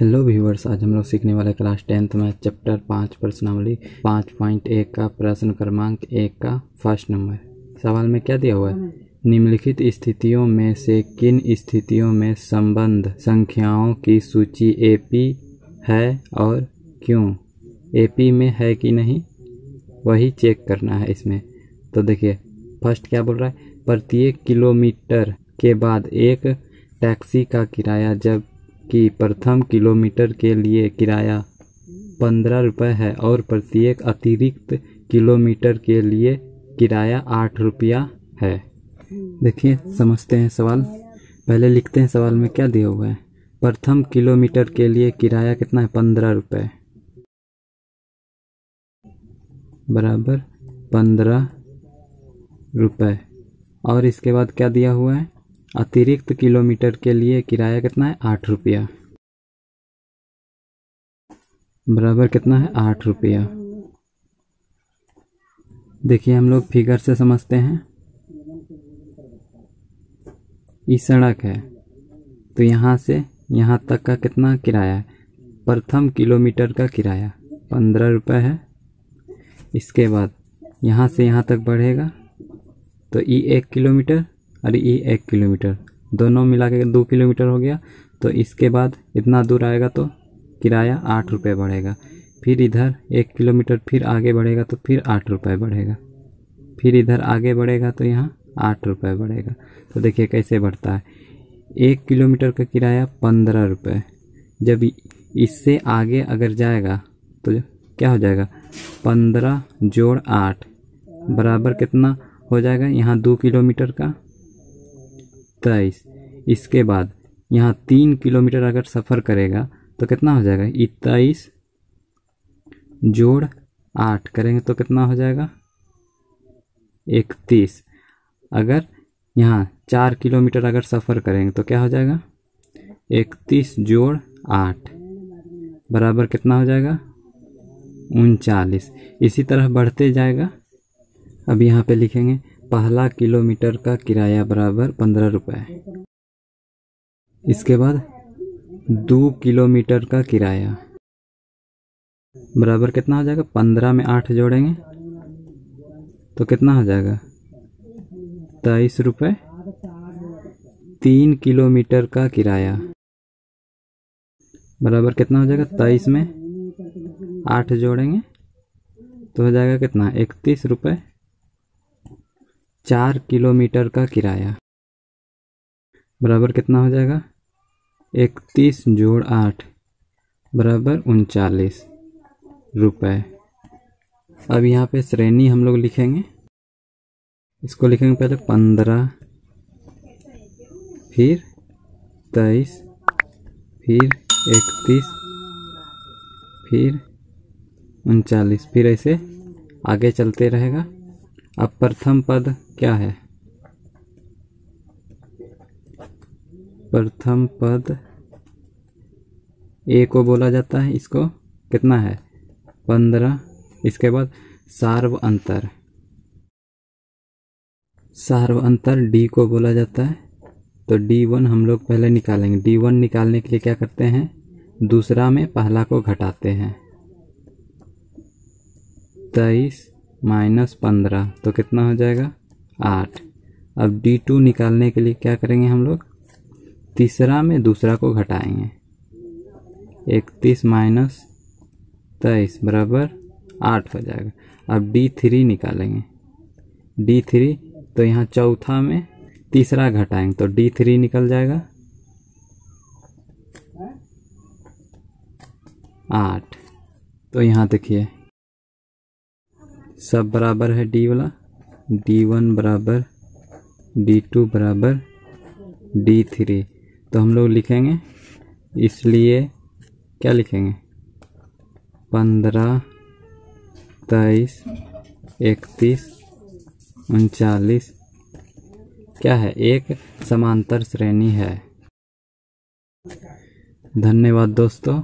Hello viewers, आज हम लोग सीखने वाले क्लास 10th में चैप्टर 5 प्रश्नावली 5.1 का प्रश्न क्रमांक 1 का फर्स्ट नंबर। सवाल में क्या दिया हुआ है? निम्नलिखित स्थितियों में से किन स्थितियों में संबंध संख्याओं की सूची एपी है और क्यों? एपी में है कि नहीं, वही चेक करना है इसमें। तो देखिए फर्स्ट क्या बोल रहा है, प्रत्येक किलोमीटर के बाद एक टैक्सी का किराया, जब कि प्रथम किलोमीटर के लिए किराया 15 रुपये है और प्रत्येक अतिरिक्त किलोमीटर के लिए किराया 8 रुपया है। देखिए समझते हैं सवाल, पहले लिखते हैं सवाल में क्या दिया हुआ है। प्रथम किलोमीटर के लिए किराया कितना है? 15 रुपये बराबर 15 रुपये। और इसके बाद क्या दिया हुआ है? अतिरिक्त किलोमीटर के लिए किराया कितना है? 8 रुपया बराबर कितना है? 8 रुपया। देखिए हम लोग फिगर से समझते हैं, ये सड़क है तो यहाँ से यहाँ तक का कितना किराया है? प्रथम किलोमीटर का किराया 15 रुपये है। इसके बाद यहाँ से यहाँ तक बढ़ेगा तो ये 1 किलोमीटर और ये 1 किलोमीटर, दोनों मिला के 2 किलोमीटर हो गया। तो इसके बाद इतना दूर आएगा तो किराया 8 रुपये बढ़ेगा। फिर इधर 1 किलोमीटर फिर आगे बढ़ेगा तो फिर 8 रुपये बढ़ेगा। फिर इधर आगे बढ़ेगा तो यहाँ 8 रुपये बढ़ेगा। तो देखिए कैसे बढ़ता है। 1 किलोमीटर का किराया 15 रुपये, जब इससे आगे अगर जाएगा तो क्या हो जाएगा? 15 जोड़ 8 बराबर कितना हो जाएगा? यहाँ 2 किलोमीटर का 23। इसके बाद यहाँ 3 किलोमीटर अगर सफ़र करेगा तो कितना हो जाएगा? 21 जोड़ 8 करेंगे तो कितना हो जाएगा? 31। अगर यहाँ 4 किलोमीटर अगर सफ़र करेंगे तो क्या हो जाएगा? 31 जोड़ 8 बराबर कितना हो जाएगा? 39। इसी तरह बढ़ते जाएगा। अब यहाँ पे लिखेंगे पहला किलोमीटर का किराया बराबर 15 रुपये। इसके बाद 2 किलोमीटर का किराया बराबर कितना हो जाएगा? 15 में 8 जोड़ेंगे तो कितना हो जाएगा? 23 रुपये। 3 किलोमीटर का किराया बराबर कितना हो जाएगा? 23 में 8 जोड़ेंगे तो हो जाएगा कितना? 31 रुपये। 4 किलोमीटर का किराया बराबर कितना हो जाएगा? 31 जोड़ 8 बराबर 39 रुपये। अब यहाँ पे श्रेणी हम लोग लिखेंगे, इसको लिखेंगे पहले 15, फिर 23, फिर 31, फिर 39, फिर ऐसे आगे चलते रहेगा। अब प्रथम पद क्या है? प्रथम पद ए को बोला जाता है, इसको कितना है? 15। इसके बाद सार्वअंतर, सार्वअंतर डी को बोला जाता है तो D1 हम लोग पहले निकालेंगे। D1 निकालने के लिए क्या करते हैं? दूसरा में पहला को घटाते हैं। 23 माइनस 15 तो कितना हो जाएगा? 8। अब D2 निकालने के लिए क्या करेंगे हम लोग? तीसरा में दूसरा को घटाएंगे। 31 माइनस 23 बराबर 8 हो जाएगा। अब D3 निकालेंगे। D3 तो यहाँ चौथा में तीसरा घटाएंगे तो D3 निकल जाएगा 8। तो यहाँ देखिए सब बराबर है D वाला, D1 बराबर D2 बराबर D3। तो हम लोग लिखेंगे, इसलिए क्या लिखेंगे? 15, 23, 31, 39 क्या है? एक समांतर श्रेणी है। धन्यवाद दोस्तों।